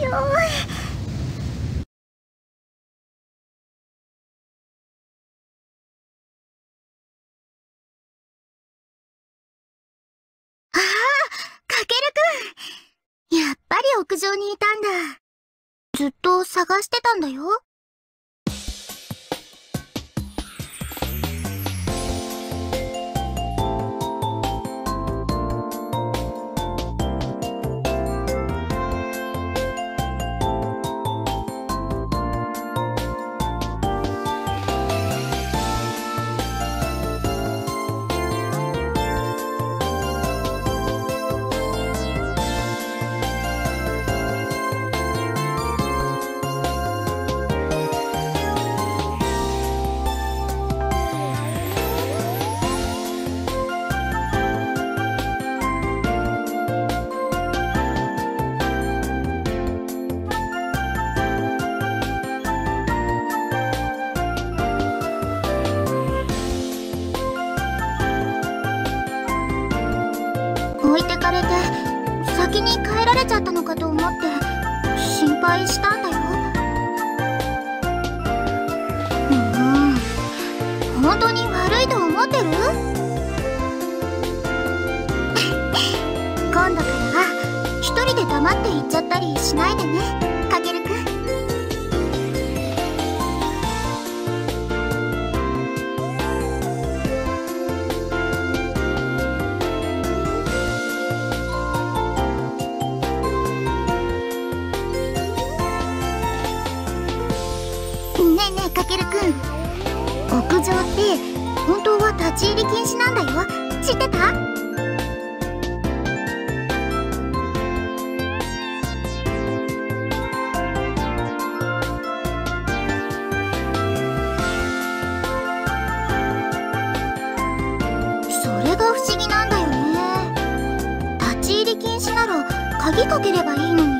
よ。ああ、かけるくん。やっぱり屋上にいたんだ。ずっと探してたんだよ。先に帰られちゃったのかと思って心配したんだよ。本当に悪いと思ってる？今度からは一人で黙って行っちゃったりしないでね、かけるくん。かけるくん、屋上って本当は立ち入り禁止なんだよ。知ってた？それが不思議なんだよね。立ち入り禁止なら鍵かければいいのに。